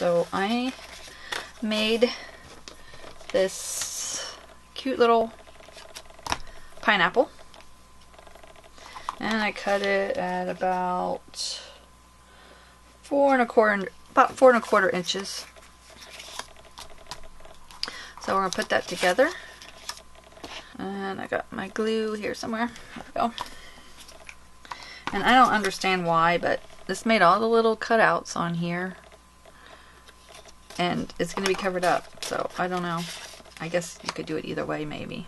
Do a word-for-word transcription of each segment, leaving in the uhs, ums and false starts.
So I made this cute little pineapple, and I cut it at about four and a quarter, about four and a quarter inches. So we're gonna put that together, and I got my glue here somewhere. There we go. And I don't understand why, but this made all the little cutouts on here, and it's going to be covered up, so I don't know. I guess you could do it either way, maybe.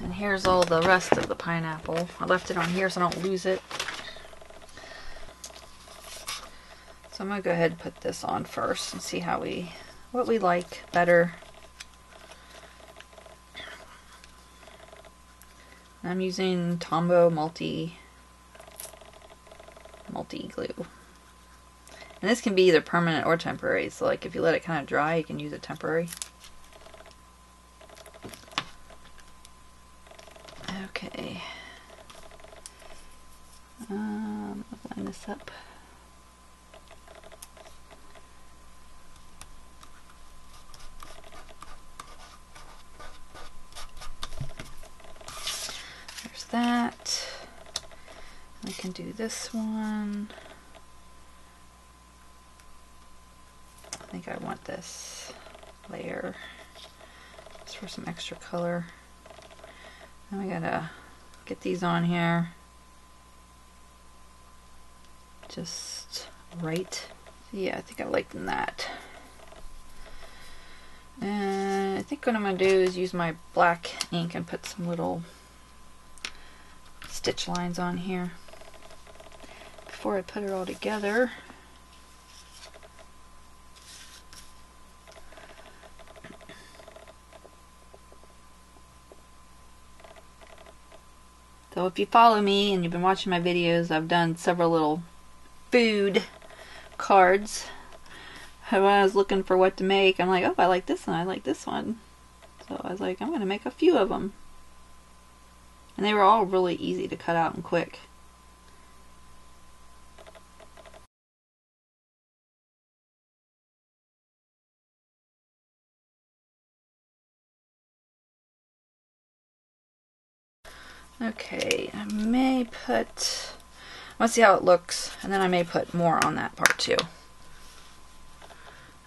And here's all the rest of the pineapple. I left it on here so I don't lose it. So I'm going to go ahead and put this on first and see how we, what we like better. I'm using Tombow multi multi glue, and this can be either permanent or temporary. So, like, if you let it kind of dry, you can use it temporary. Okay, um, I'll line this up. That. I can do this one. I think I want this layer just for some extra color. Then we gotta get these on here just right. Yeah, I think I like that. And I think what I'm gonna do is use my black ink and put some little stitch lines on here before I put it all together. So if you follow me and you've been watching my videos, I've done several little food cards. When I was looking for what to make, I'm like, oh, I like this one, I like this one. So I was like, I'm going to make a few of them. And they were all really easy to cut out and quick. Okay, I may put, I want to see how it looks, and then I may put more on that part too.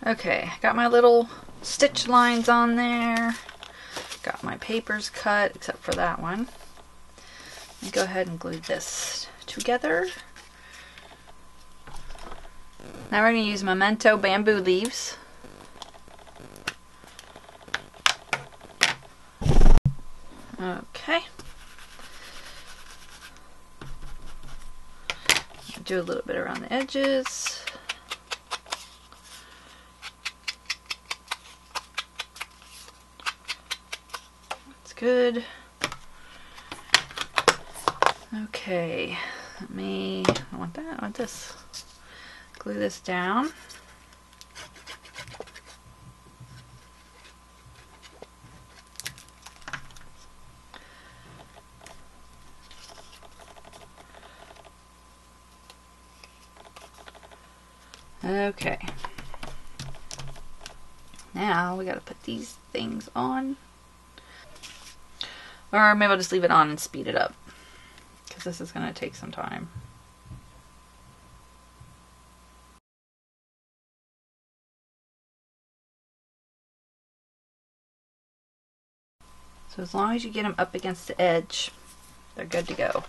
Okay, I got my little stitch lines on there. Got my papers cut, except for that one. Go ahead and glue this together. Now we're going to use Memento bamboo leaves. Okay. Do a little bit around the edges. That's good. Okay, let me, I want that, I want this. Glue this down. Okay. Now we gotta put these things on. Or maybe I'll just leave it on and speed it up. This is going to take some time. So as long as you get them up against the edge, they're good to go.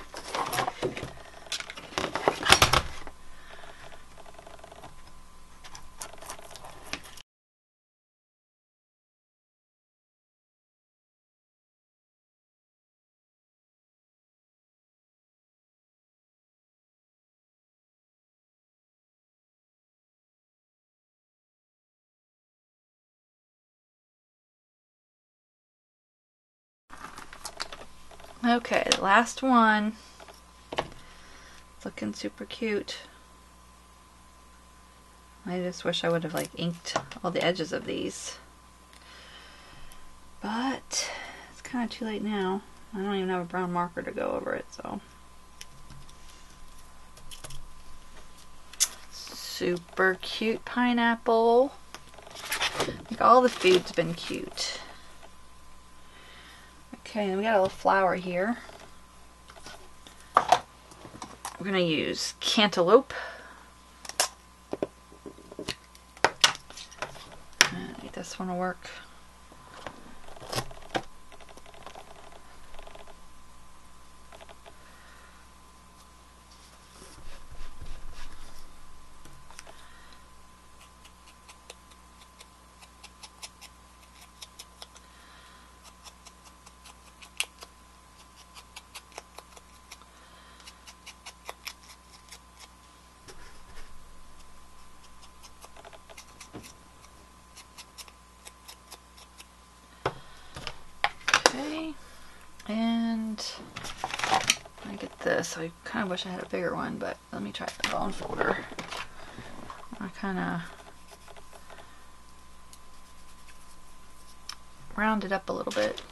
Okay, the last one. It's looking super cute. I just wish I would have like inked all the edges of these. But it's kind of too late now. I don't even have a brown marker to go over it, so. super cute pineapple. Like all the food's been cute. Okay, and we got a little flower here. We're gonna use cantaloupe. I think this one will work. So I kind of wish I had a bigger one, but let me try the bone folder. I kind of round it up a little bit.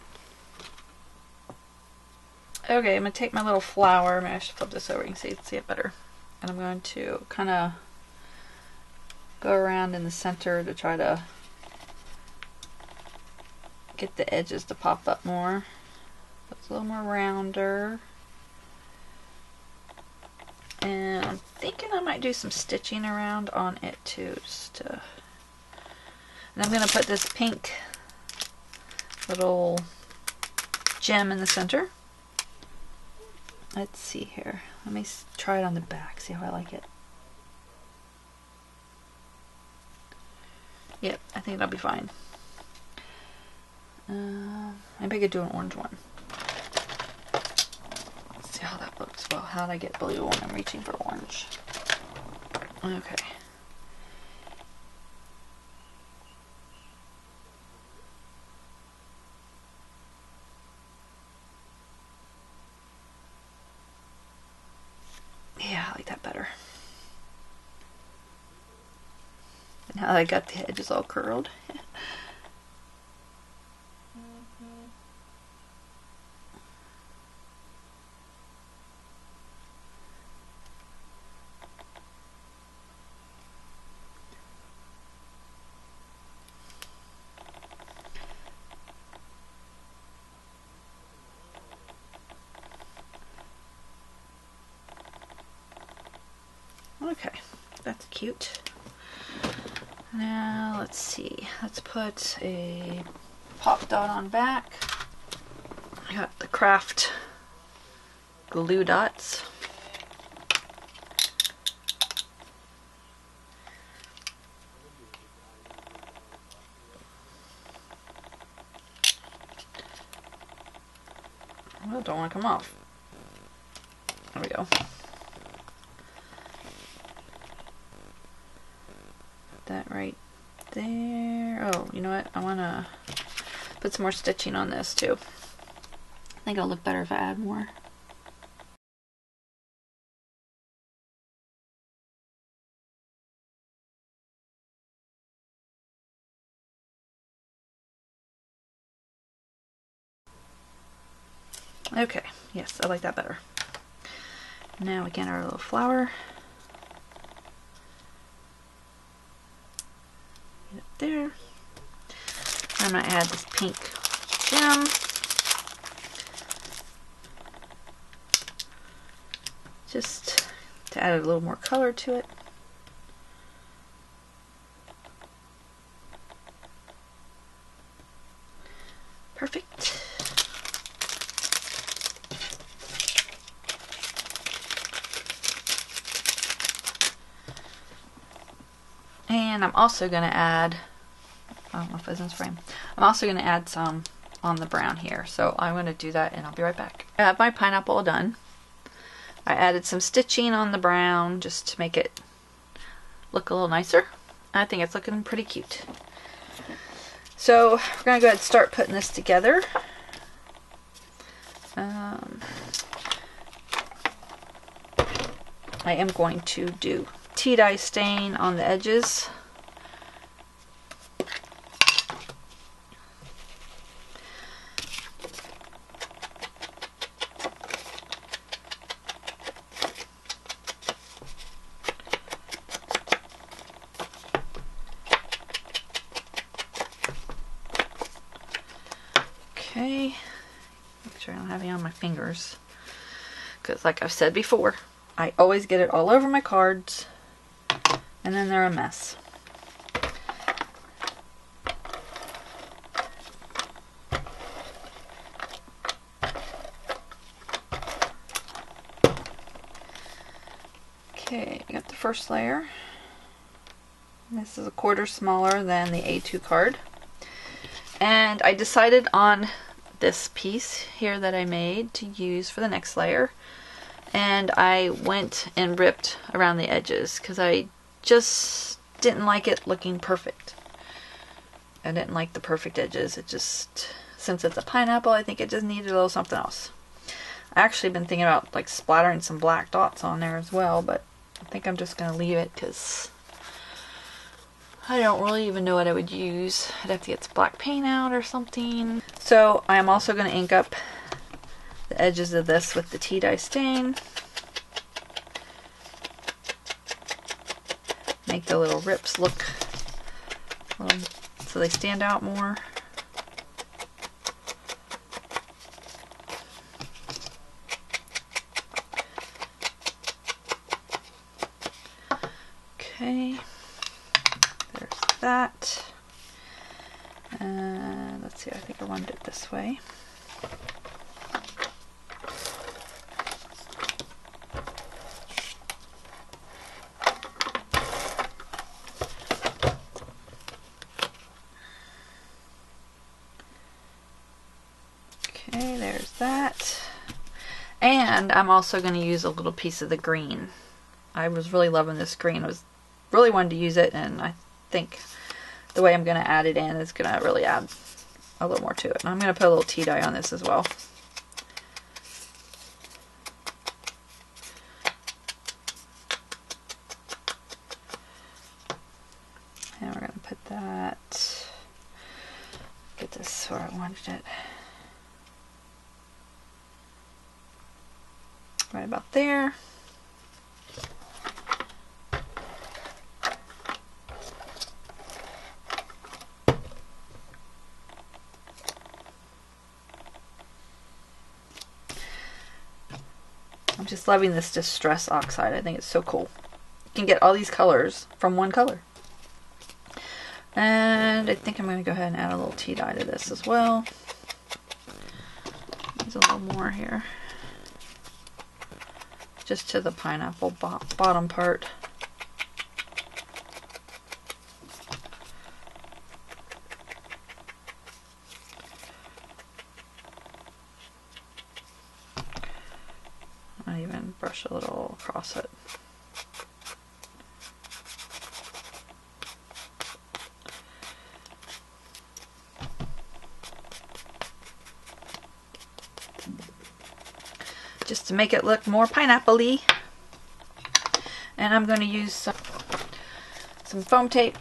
Okay, I'm going to take my little flower. Maybe I should flip this over and see, see it better. And I'm going to kind of go around in the center to try to get the edges to pop up more. So it's a little more rounder. And I'm thinking I might do some stitching around on it too. Just to... And I'm going to put this pink little gem in the center. Let's see here. Let me try it on the back, see how I like it. Yep, I think that'll be fine. Uh, maybe I could do an orange one. How that looks. Well, how did I get blue when I'm reaching for orange? Okay. Yeah, I like that better. And now that I got the edges all curled. Okay, that's cute. Now, let's see. Let's put a pop dot on back. I got the craft glue dots. Well, don't want to come off. There we go. That right there. Oh, you know what? I want to put some more stitching on this too. I think it'll look better if I add more. Okay, yes, I like that better. Now we get our little flower. There. I'm going to add this pink gem just to add a little more color to it. Perfect. And I'm also going to add, I don't know if it's in this frame, I'm also going to add some on the brown here. So I'm going to do that and I'll be right back. I have my pineapple all done. I added some stitching on the brown just to make it look a little nicer. I think it's looking pretty cute. So we're going to go ahead and start putting this together. Um, I am going to do tea dye stain on the edges. Okay. Make sure I don't have any on my fingers. Because like I've said before, I always get it all over my cards. And then they're a mess. Okay, we got the first layer. This is a quarter smaller than the A two card. And I decided on this piece here that I made to use for the next layer. And I went and ripped around the edges because I just didn't like it looking perfect. I didn't like the perfect edges. It just, since it's a pineapple, I think it just needed a little something else. I actually been thinking about like splattering some black dots on there as well, but I think I'm just going to leave it because I don't really even know what I would use. I'd have to get some black paint out or something. So I'm also going to ink up the edges of this with the tea dye stain. Make the little rips look a little, so they stand out more. Okay, there's that. And let's see, I think I wanted it this way. I'm also going to use a little piece of the green. I was really loving this green. I was really wanted to use it, and I think the way I'm going to add it in is going to really add a little more to it. And I'm going to put a little tea dye on this as well. And we're going to put that, get this where I wanted it. Right about there. I'm just loving this Distress Oxide. I think it's so cool. You can get all these colors from one color. And I think I'm going to go ahead and add a little tea dye to this as well. Use a little more here. Just to the pineapple bo- bottom part. I'll even brush a little across it. Just to make it look more pineapple-y. And I'm going to use some, some foam tape.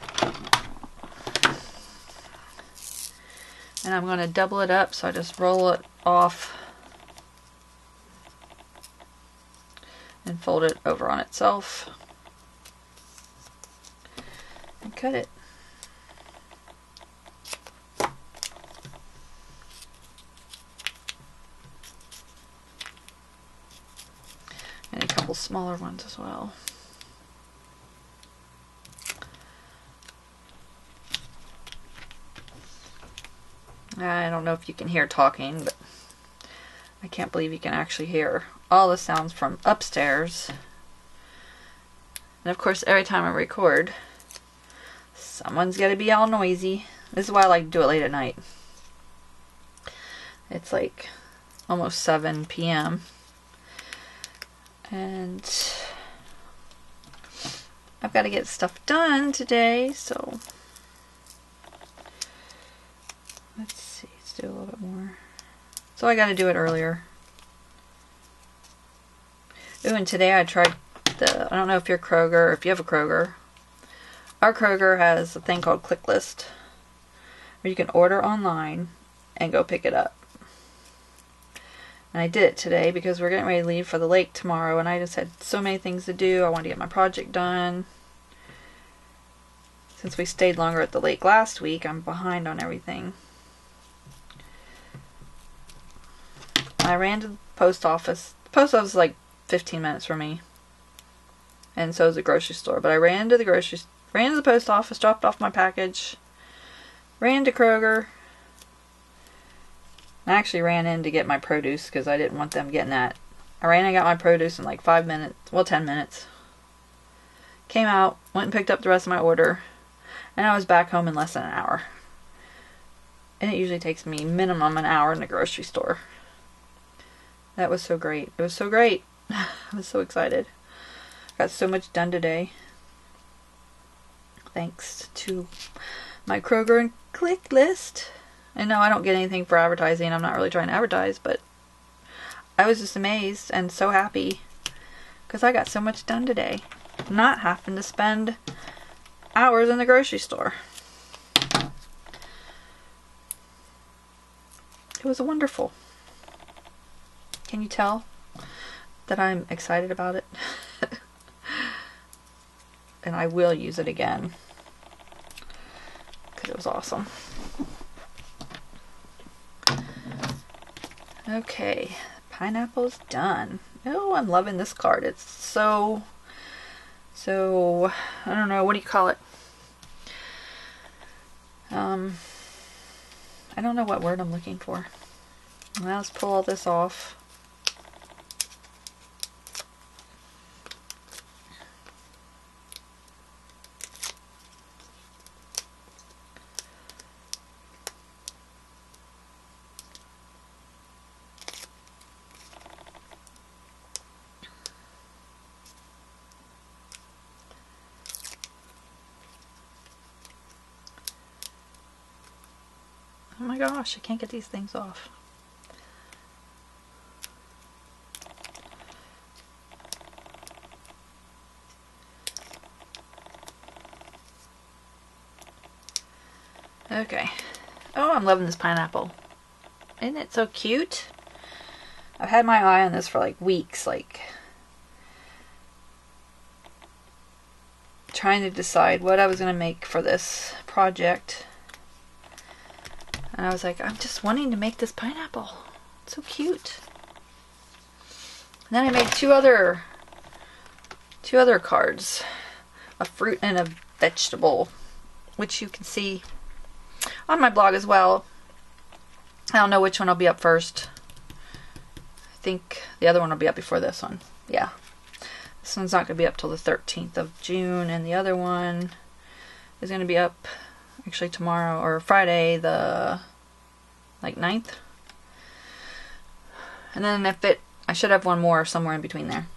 And I'm going to double it up, so I just roll it off and fold it over on itself. And cut it. Smaller ones as well. I don't know if you can hear talking, but I can't believe you can actually hear all the sounds from upstairs. And of course, every time I record, someone's got to be all noisy. This is why I like to do it late at night. It's like almost seven P M And I've got to get stuff done today, so let's see, let's do a little bit more. So I got to do it earlier. Ooh, and today I tried the, I don't know if you're Kroger, or if you have a Kroger. Our Kroger has a thing called ClickList, where you can order online and go pick it up. And I did it today because we're getting ready to leave for the lake tomorrow, and I just had so many things to do. I wanted to get my project done. Since we stayed longer at the lake last week, I'm behind on everything. I ran to the post office. The post office is like fifteen minutes from me. And so is the grocery store. But I ran to the grocery ran to the post office, dropped off my package, ran to Kroger. I actually ran in to get my produce because I didn't want them getting that. I ran and got my produce in like five minutes. Well, ten minutes. Came out, went and picked up the rest of my order. And I was back home in less than an hour. And it usually takes me minimum an hour in the grocery store. That was so great. It was so great. I was so excited. Got so much done today. Thanks to my Kroger and ClickList. And no, I don't get anything for advertising. I'm not really trying to advertise, but I was just amazed and so happy because I got so much done today. Not having to spend hours in the grocery store. It was wonderful. Can you tell that I'm excited about it? And I will use it again because it was awesome. Okay, pineapple's done. Oh, I'm loving this card. It's so, so, I don't know, what do you call it? Um, I don't know what word I'm looking for. Well, let's pull all this off. Oh my gosh, I can't get these things off. Okay. Oh, I'm loving this pineapple. Isn't it so cute? I've had my eye on this for like weeks, like trying to decide what I was going to make for this project. And I was like, I'm just wanting to make this pineapple. It's so cute. And then I made two other two other cards. A fruit and a vegetable. Which you can see on my blog as well. I don't know which one will be up first. I think the other one will be up before this one. Yeah. This one's not going to be up till the thirteenth of June. And the other one is going to be up... actually tomorrow or Friday the like ninth. And then if it I should have one more somewhere in between there.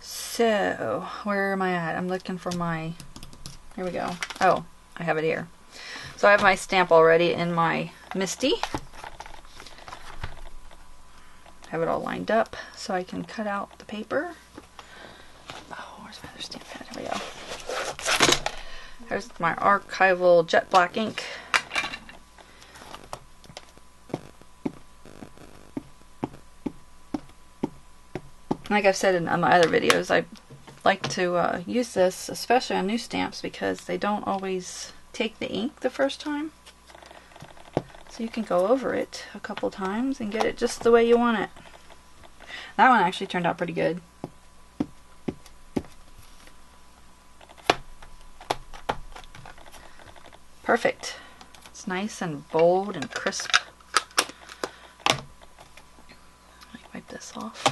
So where am I at? I'm looking for my, here we go. Oh, I have it here. So I have my stamp already in my Misty. Have it all lined up so I can cut out the paper. Oh, where's my other stamp pad? Here we go. There's my Archival jet black ink. Like I've said in my other videos, I like to uh, use this, especially on new stamps, because they don't always take the ink the first time. So you can go over it a couple times and get it just the way you want it. That one actually turned out pretty good. Perfect. It's nice and bold and crisp. Wipe this off.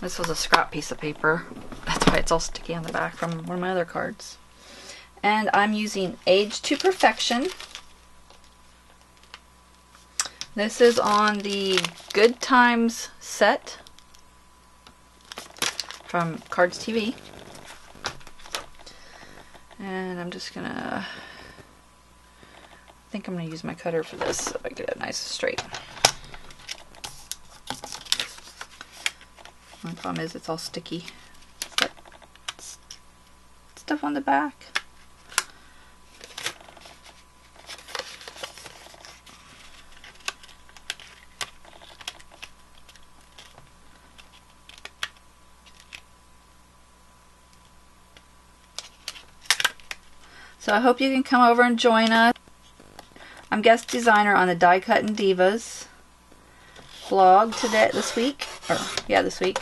This was a scrap piece of paper. That's why it's all sticky on the back from one of my other cards. And I'm using Age to Perfection. This is on the Good Times set from Cards T V. And I'm just gonna, I think I'm gonna use my cutter for this so I get it nice and straight. My problem is it's all sticky. It's got stuff on the back. So I hope you can come over and join us. I'm guest designer on the Die Cutting Divas vlog today, this week, or yeah, this week.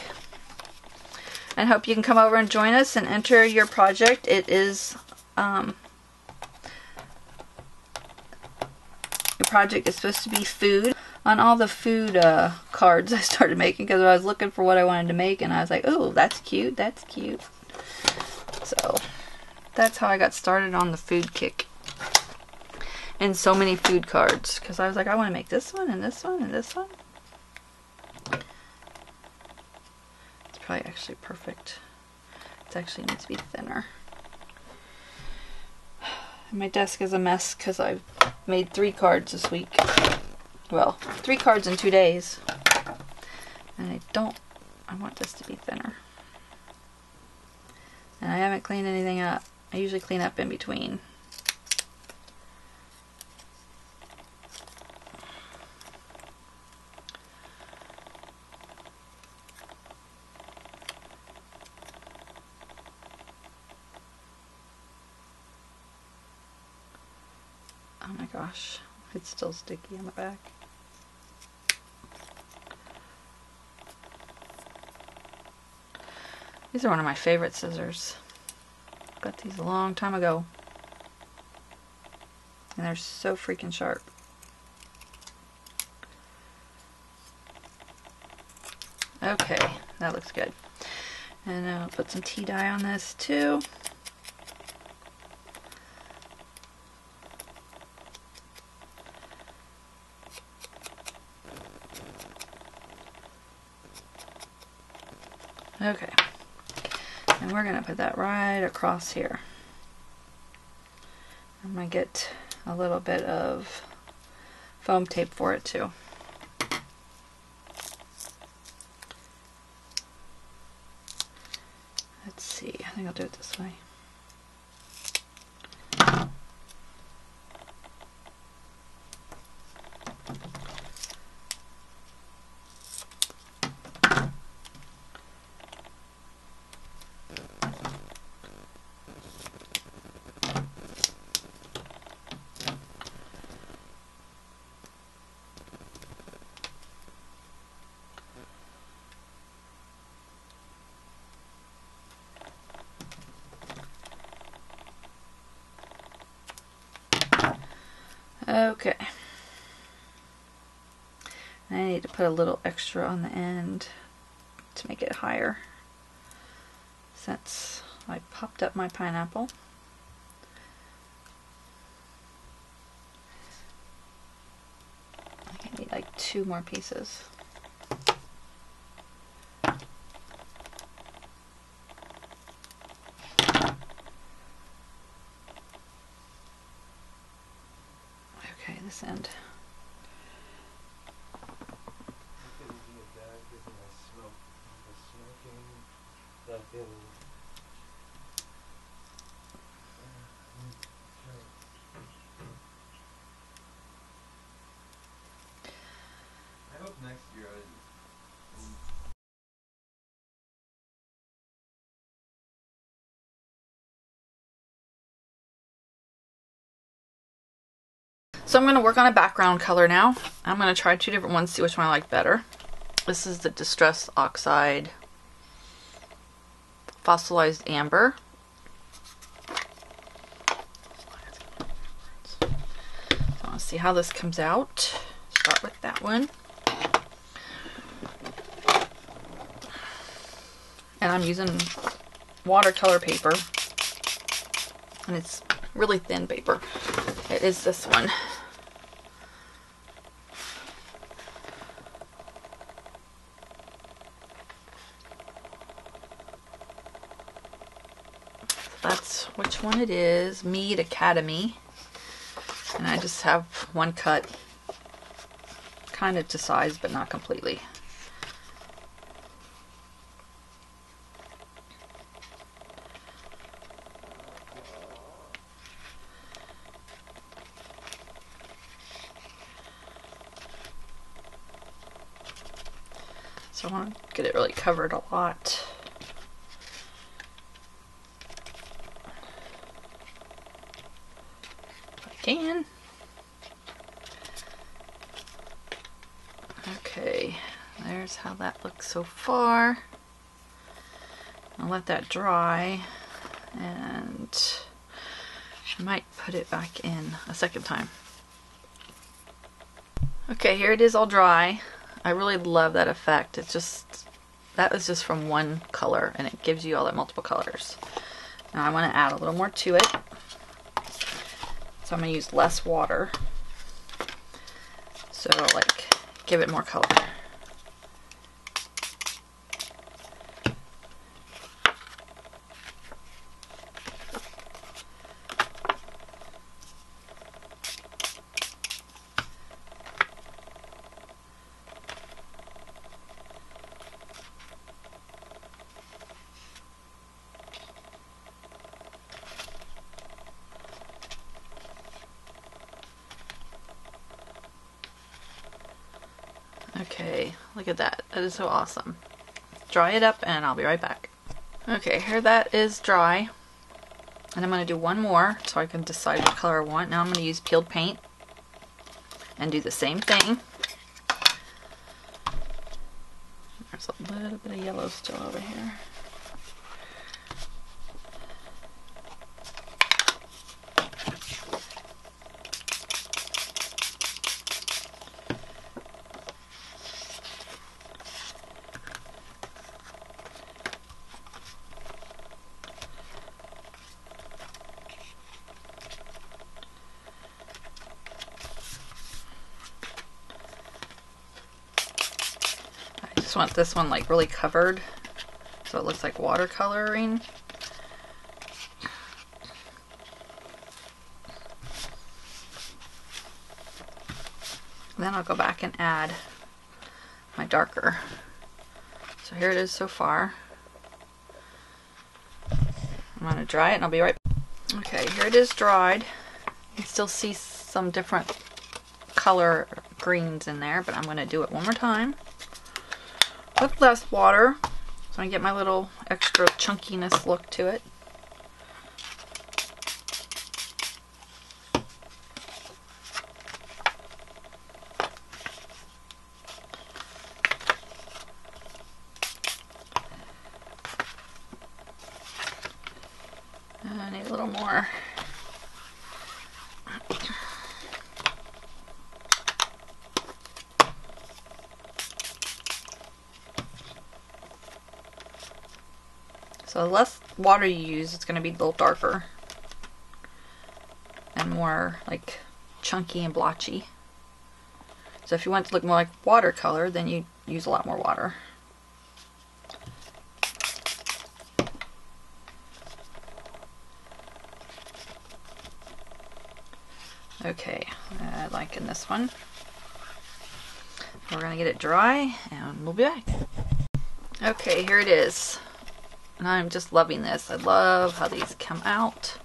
And hope you can come over and join us and enter your project. It is, um, your project is supposed to be food. On all the food uh, cards I started making, because I was looking for what I wanted to make, and I was like, oh, that's cute, that's cute. So that's how I got started on the food kick. And so many food cards, because I was like, I want to make this one, and this one, and this one. It's probably actually perfect. It actually needs to be thinner. And my desk is a mess, because I've made three cards this week. Well, three cards in two days. And I don't, I want this to be thinner. And I haven't cleaned anything up. I usually clean up in between. Oh my gosh, it's still sticky on the back. These are one of my favorite scissors. Got these a long time ago. And they're so freaking sharp. Okay, that looks good. And I'll put some tea dye on this too. Okay. And we're going to put that right across here. I'm going to get a little bit of foam tape for it too. Let's see, I think I'll do it this way. Okay, I need to put a little extra on the end to make it higher, since I popped up my pineapple. I think I need like two more pieces. End. I hope next year I So I'm going to work on a background color now. I'm going to try two different ones, see which one I like better. This is the Distress Oxide Fossilized Amber. So I want to see how this comes out. Start with that one. And I'm using watercolor paper. And it's really thin paper. It is this one. That's which one it is, Mead Academy, and I just have one cut, kind of to size, but not completely. So I want to get it really covered a lot. Okay, there's how that looks so far. I'll let that dry, and I might put it back in a second time. Okay, here it is all dry. I really love that effect. It's just, that was just from one color, and it gives you all that multiple colors. Now I want to add a little more to it. So I'm going to use less water. So like, give it more color. Okay, look at that. That is so awesome. Dry it up and I'll be right back. Okay, here that is dry. And I'm going to do one more so I can decide what color I want. Now I'm going to use peeled paint and do the same thing. There's a little bit of yellow still over here. Want this one like really covered so it looks like watercoloring. Then I'll go back and add my darker. So here it is so far. I'm gonna dry it and I'll be right back. Okay, here it is dried. You can still see some different color greens in there, but I'm gonna do it one more time with less water, so I get my little extra chunkiness look to it. I need a little more. So the less water you use, it's going to be a little darker and more like chunky and blotchy. So if you want it to look more like watercolor, then you use a lot more water. Okay, uh, like in this one. We're going to get it dry and we'll be back. Okay, here it is. And I'm just loving this. I love how these come out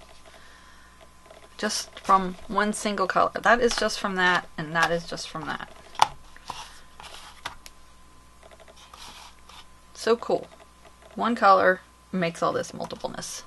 just from one single color. That is just from that, and that is just from that. So cool. One color makes all this multipleness.